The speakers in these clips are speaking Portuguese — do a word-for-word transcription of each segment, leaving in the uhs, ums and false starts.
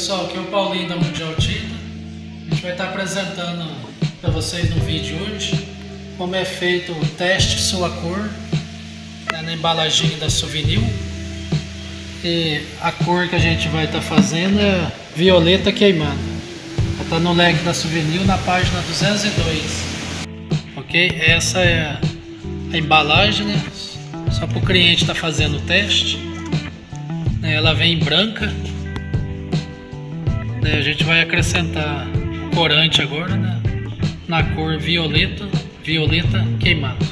pessoal, aqui é o Paulinho da Mundial Tintas. A gente vai estar apresentando para vocês no vídeo de hoje como é feito o teste sua cor, né, na embalagem da Suvinil. E a cor que a gente vai estar fazendo é violeta queimada. Está no leque da Suvinil na página duzentos e dois. Ok? Essa é a embalagem, né? Só para o cliente estar fazendo o teste. Ela vem branca. A gente vai acrescentar corante agora, né, na cor violeta, violeta queimado.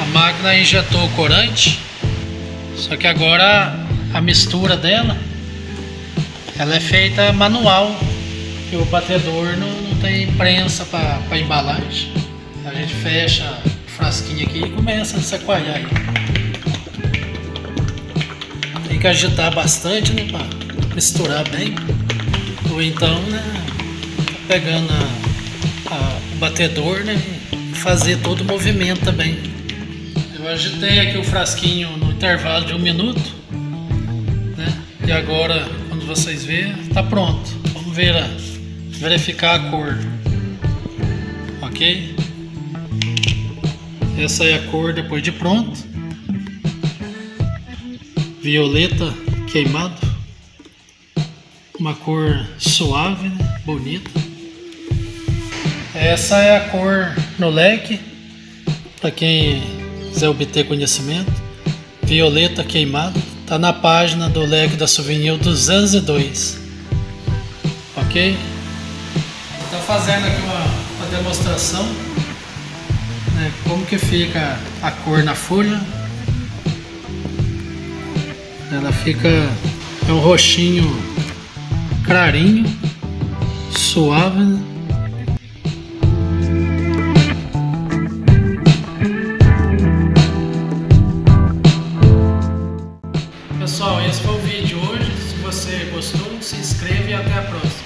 A máquina injetou o corante, só que agora a mistura dela ela é feita manual, que o batedor não, não tem prensa para embalagem. A gente fecha o frasquinho aqui e começa a chacoalhar. Tem que agitar bastante, né, para misturar bem, ou então, né, pegando a, a, o batedor, né, e fazer todo o movimento também. Eu agitei aqui o frasquinho no intervalo de um minuto, né? E agora, quando vocês verem, está pronto. Vamos ver a, verificar a cor, ok? Essa é a cor depois de pronto. Violeta queimado, uma cor suave, né? Bonita. Essa é a cor no leque, para quem quiser obter conhecimento, violeta queimado, tá na página do leque da Suvinil duzentos e dois, ok? Estou fazendo aqui uma, uma demonstração, né, como que fica a cor na folha. Ela fica, é um roxinho clarinho, suave, né? Pessoal, esse foi o vídeo de hoje. Se você gostou, se inscreva e até a próxima.